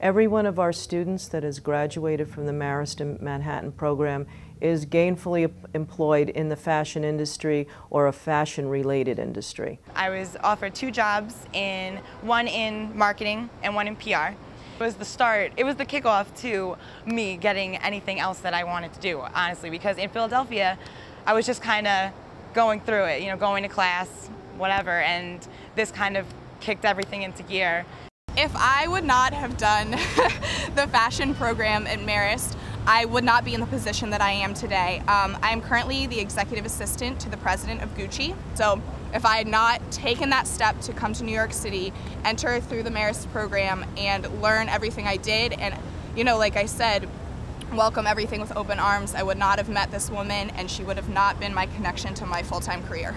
Every one of our students that has graduated from the Marist and Manhattan program is gainfully employed in the fashion industry or a fashion-related industry. I was offered two jobs, one in marketing and one in PR. It was the start, it was the kickoff to me getting anything else that I wanted to do, honestly, because in Philadelphia, I was just kind of going through it, you know, going to class, whatever, and this kind of kicked everything into gear. If I would not have done the fashion program at Marist, I would not be in the position that I am today. I'm currently the executive assistant to the president of Gucci. So if I had not taken that step to come to New York City, enter through the Marist program and learn everything I did, and, you know, like I said, welcome everything with open arms, I would not have met this woman, and she would have not been my connection to my full-time career.